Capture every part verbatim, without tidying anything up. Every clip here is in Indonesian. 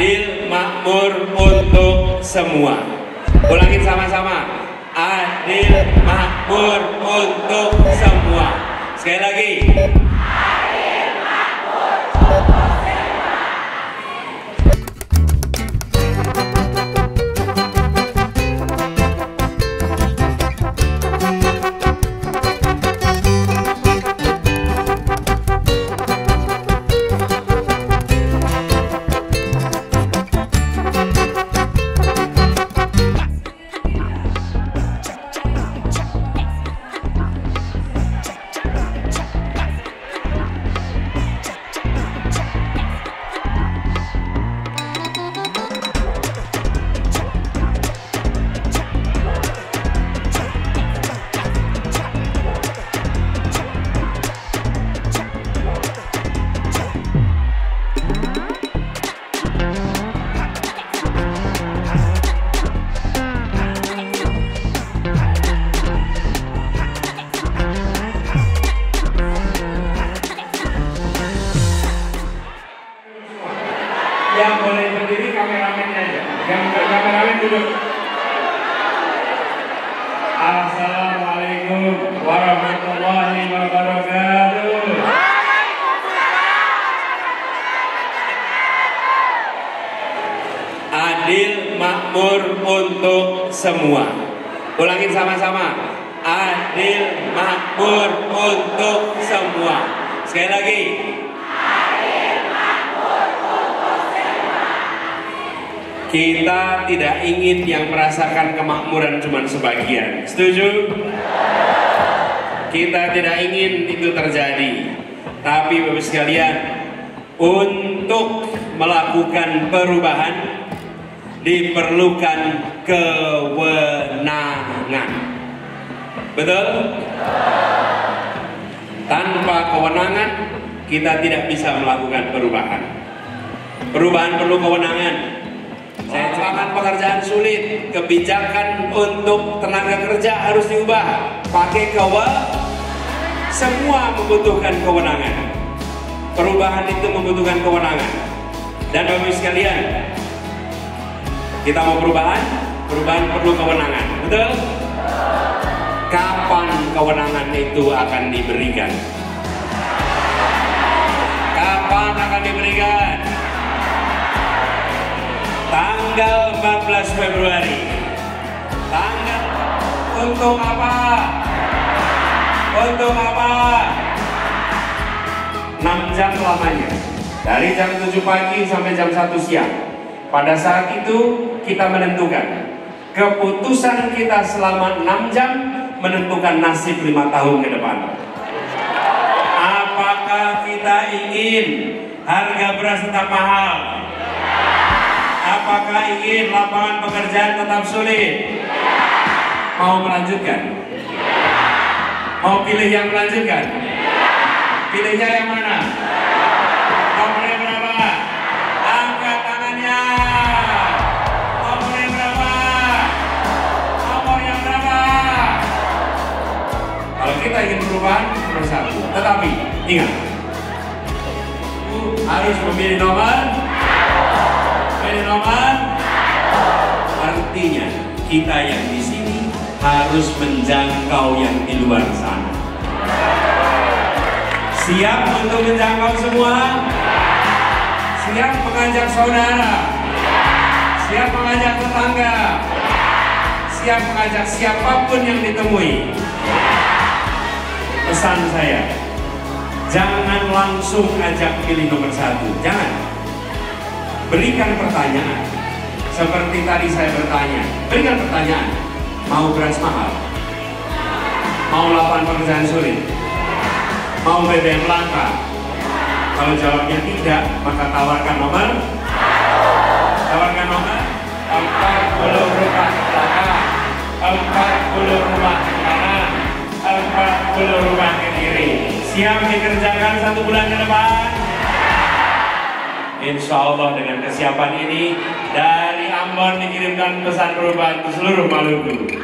adil, makmur untuk semua. Ulangin sama-sama, adil, makmur untuk semua. Sekali lagi, adil, makmur untuk semua. Adil, makmur untuk semua. Ulangin sama-sama, adil, makmur untuk semua. Sekali lagi, adil, makmur untuk semua. Kita tidak ingin yang merasakan kemakmuran cuma sebagian. Setuju? Kita tidak ingin itu terjadi. Tapi Bapak sekalian, untuk melakukan perubahan diperlukan kewenangan. Betul? Tanpa kewenangan kita tidak bisa melakukan perubahan. Perubahan perlu kewenangan. Saya katakan pekerjaan sulit, kebijakan untuk tenaga kerja harus diubah. Pakai kewenangan. Semua membutuhkan kewenangan. Perubahan itu membutuhkan kewenangan. Dan Bapak-Ibu sekalian, kita mau perubahan, perubahan perlu kewenangan, betul? Kapan kewenangan itu akan diberikan? Kapan akan diberikan? Tanggal empat belas Februari. Tanggal untuk apa? Untuk apa? enam jam lamanya. Dari jam tujuh pagi sampai jam satu siang. Pada saat itu kita menentukan. Keputusan kita selama enam jam menentukan nasib lima tahun ke depan. Apakah kita ingin harga beras tetap mahal? Apakah ingin lapangan pekerjaan tetap sulit? Mau melanjutkan? Mau pilih yang melanjutkan? Pilihnya yang mana? Nomornya berapa? Angkat tangannya. Nomornya berapa? Nomornya berapa? Kalau kita ingin perubahan, nomor satu. Tetapi ingat, harus memilih nomor. Memilih nomor. Artinya kita yang di sini harus menjangkau yang di luar sana. Siap untuk menjangkau semua? Siap mengajak saudara? Siap mengajak tetangga? Siap mengajak siapapun yang ditemui? Pesan saya, jangan langsung ajak pilih nomor satu. Jangan. Berikan pertanyaan. Seperti tadi saya bertanya. Berikan pertanyaan. Mau beras mahal? Mau lapangan pekerjaan sulit? Mau B B M langka? Kalau jawabnya tidak, maka tawarkan nomor. Tawarkan nomor empat puluh rumah ke belakang, empat puluh rumah ke kanan, empat puluh rumah ke kiri. Siap dikerjakan satu bulan ke depan? Insya Allah dengan kesiapan ini, dari Ambon dikirimkan pesan perubahan ke seluruh Maluku.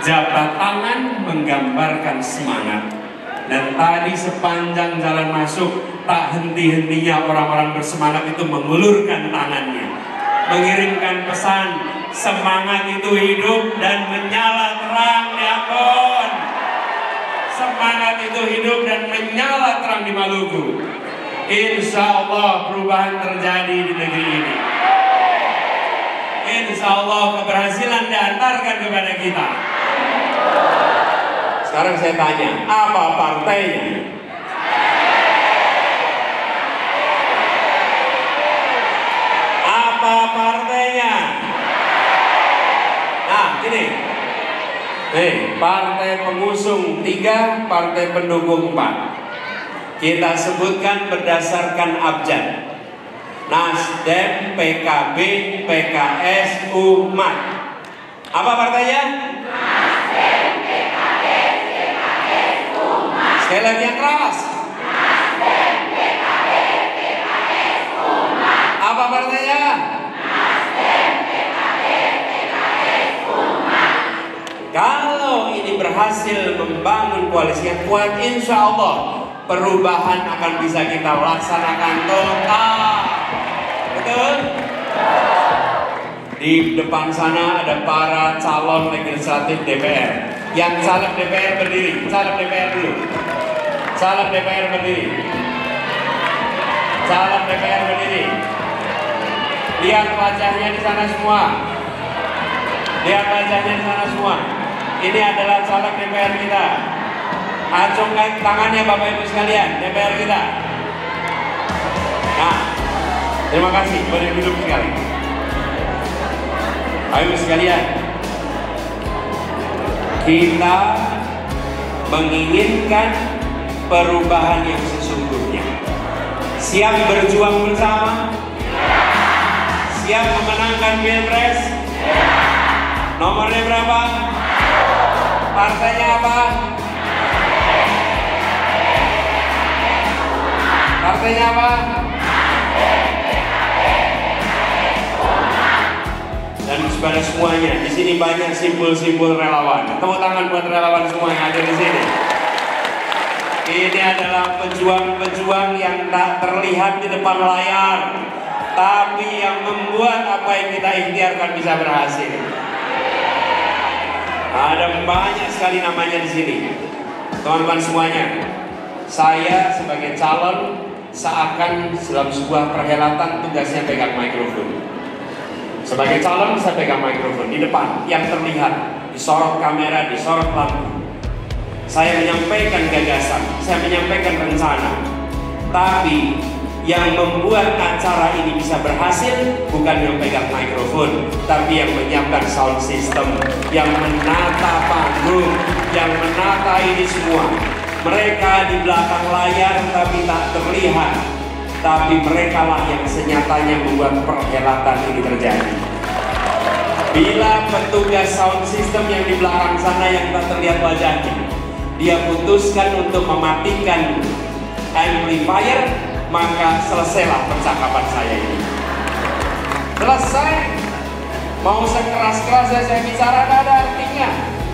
Jabat tangan menggambarkan semangat. Dan tadi sepanjang jalan masuk, tak henti-hentinya orang-orang bersemangat itu mengulurkan tangannya, mengirimkan pesan, semangat itu hidup dan menyala terang di Ambon. Semangat itu hidup dan menyala terang di Maluku. Insya Allah perubahan terjadi di negeri ini. Insya Allah keberhasilan diantarkan kepada kita. Sekarang saya tanya, apa partainya? Apa partainya? Nah, gini. Nih, partai pengusung tiga, partai pendukung empat. Kita sebutkan berdasarkan abjad. Nasdem, P K B, P K S, U M A T. Apa partainya? Nasdem, P K B, P K S, U M A T. Sekali lagi yang keras. Nasdem, P K B, P K S, U M A T. Apa partainya? Nasdem, P K B, P K S, U M A T. Kalau ini berhasil membangun koalisi yang kuat, insya Allah perubahan akan bisa kita laksanakan total. Betul? Di depan sana ada para calon legislatif D P R. Yang caleg D P R berdiri, caleg D P R dulu. Caleg D P R berdiri. Caleg D P R berdiri. Lihat wajahnya di sana semua. Lihat wajahnya di sana semua. Ini adalah caleg D P R kita. Acungkan tangannya Bapak Ibu sekalian, D P R kita. Nah, terima kasih, boleh duduk sekali. Bapak Ibu sekalian, kita menginginkan perubahan yang sesungguhnya. Siap berjuang bersama? Siap memenangkan Pilpres? Nomornya berapa? Partainya apa? Partainya apa? Dan kepada semuanya, di sini banyak simbol-simbol relawan. Tepuk tangan buat relawan semua yang ada di sini. Ini adalah pejuang-pejuang yang tak terlihat di depan layar, tapi yang membuat apa yang kita ikhtiarkan bisa berhasil. Ada banyak sekali namanya di sini, teman-teman semuanya. Saya sebagai calon seakan dalam sebuah perhelatan tugasnya pegang mikrofon. Sebagai calon saya pegang mikrofon di depan, yang terlihat, disorot kamera, disorot lampu. Saya menyampaikan gagasan, saya menyampaikan rencana. Tapi yang membuat acara ini bisa berhasil bukan yang pegang mikrofon, tapi yang menyiapkan sound system, yang menata panggung, yang menata ini semua. Mereka di belakang layar tapi tak terlihat, tapi mereka lah yang senyatanya membuat perhelatan ini terjadi. Bila petugas sound system yang di belakang sana yang tak terlihat wajahnya, dia putuskan untuk mematikan amplifier, maka selesailah percakapan saya ini. Selesai. Mau sekeras-kerasnya saya bicara, tak ada artinya.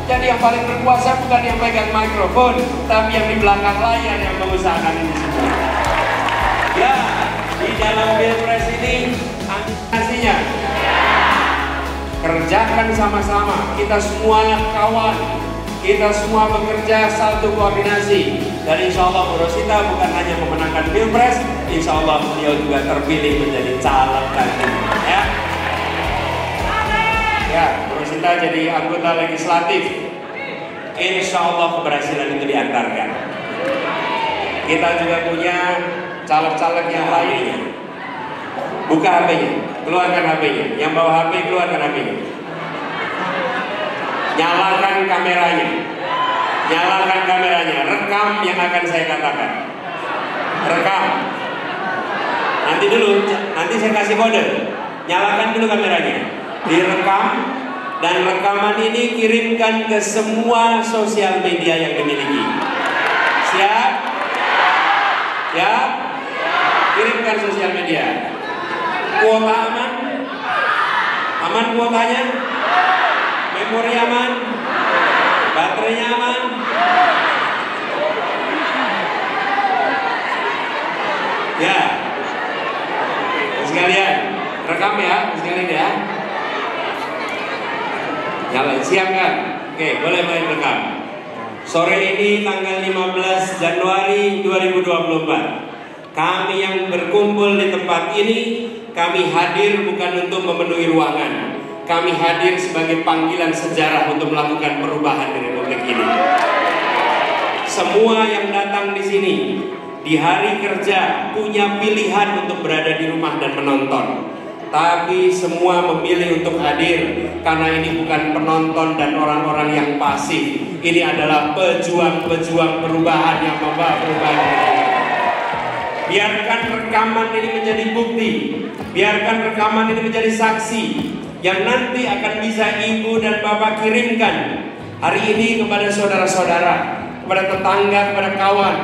Jadi yang paling berkuasa bukan yang pegang mikrofon, tapi yang di belakang layar yang mengusahakan ini semua. Ya, di dalam Pilpres ini antisipasinya kerjakan sama-sama. Kita semua kawan, kita semua bekerja satu koordinasi. Dan insya Allah Bu Rosita bukan hanya memenangkan Pilpres, insya Allah beliau juga terpilih menjadi calon lagi. Ya, ya. Kita jadi anggota legislatif, insya Allah keberhasilan itu diantarkan. Kita juga punya caleg-caleg yang lainnya. Buka H P-nya, keluarkan H P-nya. Yang bawa H P, keluarkan H P-nya. Nyalakan kameranya, nyalakan kameranya. Rekam yang akan saya katakan. Rekam. Nanti dulu, nanti saya kasih kode. Nyalakan dulu kameranya. Direkam. Dan rekaman ini kirimkan ke semua sosial media yang dimiliki. Siap? Ya? Kirimkan sosial media. Kuota aman? Aman kuotanya? Memori aman? Baterainya aman? Ya, sekalian rekam ya, sekalian ya. Nyalain, siap kan? Oke, boleh boleh rekam. Sore ini tanggal lima belas Januari dua ribu dua puluh empat, kami yang berkumpul di tempat ini, kami hadir bukan untuk memenuhi ruangan. Kami hadir sebagai panggilan sejarah untuk melakukan perubahan di Republik ini. Semua yang datang di sini di hari kerja punya pilihan untuk berada di rumah dan menonton. Tapi semua memilih untuk hadir karena ini bukan penonton dan orang-orang yang pasif. Ini adalah pejuang-pejuang perubahan yang membawa perubahan. Biarkan rekaman ini menjadi bukti. Biarkan rekaman ini menjadi saksi yang nanti akan bisa ibu dan bapak kirimkan hari ini kepada saudara-saudara, kepada tetangga, kepada kawan.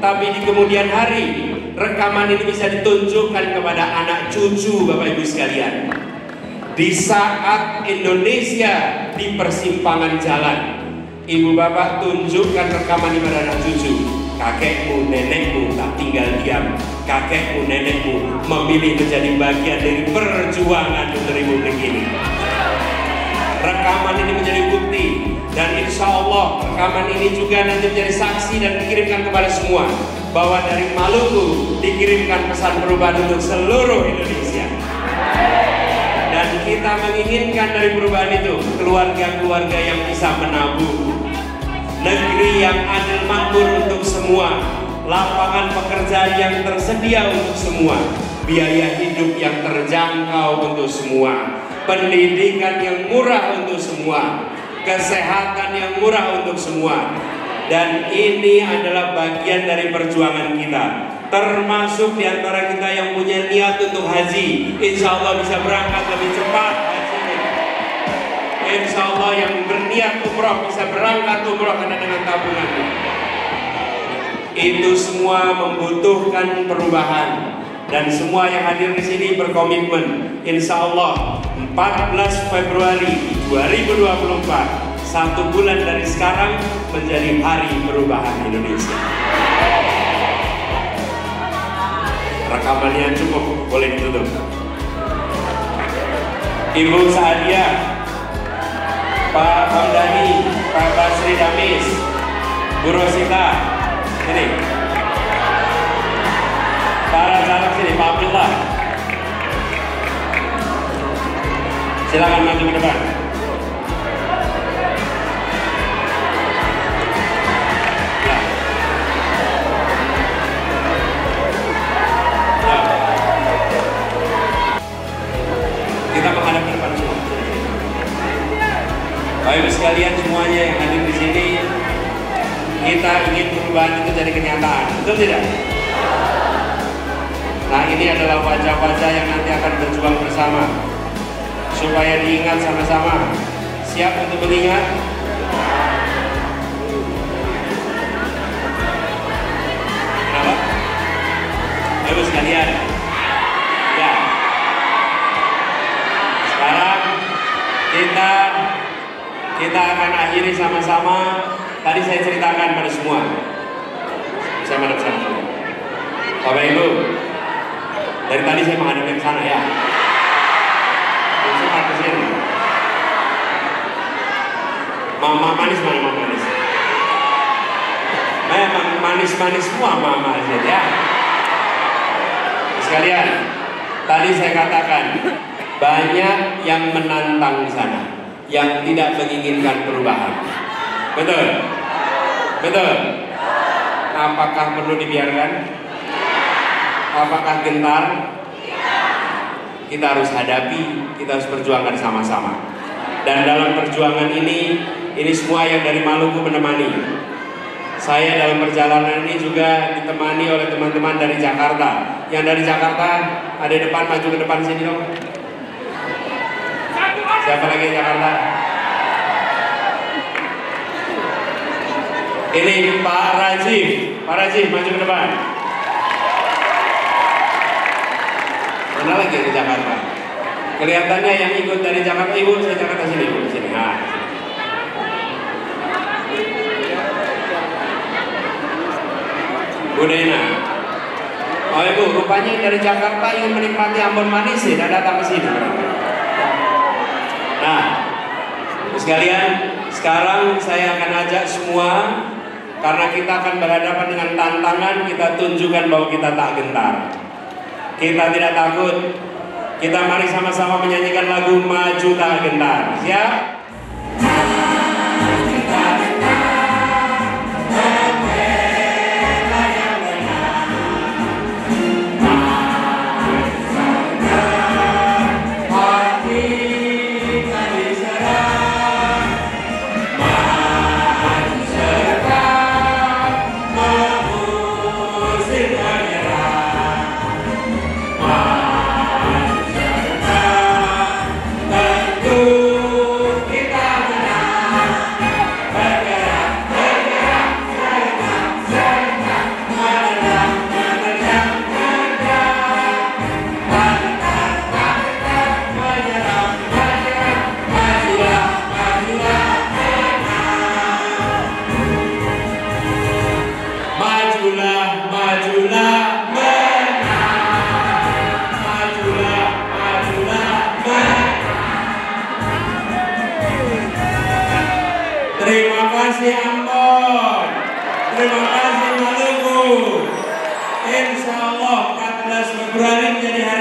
Tapi di kemudian hari, rekaman ini bisa ditunjukkan kepada anak cucu Bapak Ibu sekalian. Di saat Indonesia di persimpangan jalan, ibu bapak tunjukkan rekaman ini pada anak cucu. Kakekmu, nenekmu tak tinggal diam. Kakekmu, nenekmu memilih menjadi bagian dari perjuangan untuk Republik ini. Rekaman ini menjadi bukti, dan insya Allah rekaman ini juga nanti menjadi saksi dan dikirimkan kepada semua bahwa dari Maluku dikirimkan pesan perubahan untuk seluruh Indonesia. Dan kita menginginkan dari perubahan itu keluarga-keluarga yang bisa menabung, negeri yang adil makmur untuk semua, lapangan pekerjaan yang tersedia untuk semua, biaya hidup yang terjangkau untuk semua, pendidikan yang murah untuk semua, kesehatan yang murah untuk semua. Dan ini adalah bagian dari perjuangan kita. Termasuk diantara kita yang punya niat untuk haji, insya Allah bisa berangkat lebih cepat hajinya. Insya Allah yang berniat umroh bisa berangkat umroh karena dengan tabungan. Itu semua membutuhkan perubahan. Dan semua yang hadir di sini berkomitmen, insya Allah empat belas Februari dua ribu dua puluh empat, satu bulan dari sekarang menjadi hari perubahan Indonesia. Rekamannya cukup, boleh ditutup. Ibu Sahdia, Pak Hamdani, Pak Basri Dampis, Bu Rosita, ini, para anak sini, Pak Pilpres. Silakan maju ke depan. Ya. Ya. Kita menghadap ke depan semua. Bapak Ibu sekalian semuanya yang hadir di sini, kita ingin perubahan itu jadi kenyataan, betul tidak? Nah, ini adalah wajah-wajah yang nanti akan berjuang bersama, supaya diingat sama-sama. Siap untuk mengingat? Kenapa? Ayo sekalian. Ya. Sekarang kita kita akan akhiri sama-sama. Tadi saya ceritakan pada semua. Saya menghadap sana. Bapak Ibu, dari tadi saya menghadap ke sana ya. Mama manis, mama manis. Memang manis-manis semua mama ya. Sekalian, tadi saya katakan banyak yang menantang sana, yang tidak menginginkan perubahan. Betul? Betul? Apakah perlu dibiarkan? Apakah gentar? Kita harus hadapi, kita harus perjuangkan sama-sama. Dan dalam perjuangan ini, ini semua yang dari Maluku menemani. Saya dalam perjalanan ini juga ditemani oleh teman-teman dari Jakarta. Yang dari Jakarta, ada depan, maju ke depan sini dong. Siapa lagi di Jakarta? Ini Pak Rajif. Pak Rajif, maju ke depan. Mana lagi di Jakarta? Kelihatannya yang ikut dari Jakarta, ibu saya Jakarta sini, ibu sini. Nah, Bu Dena, Oh ibu, rupanya dari Jakarta yang menikmati Ambon manis tidak datang ke sini. Nah, sekalian, sekarang saya akan ajak semua, karena kita akan berhadapan dengan tantangan, kita tunjukkan bahwa kita tak gentar, kita tidak takut. Kita mari sama-sama menyanyikan lagu Maju Tak Gentar. Siap? Terima kasih Maluku. Insya Allah empat belas Februari menjadi hari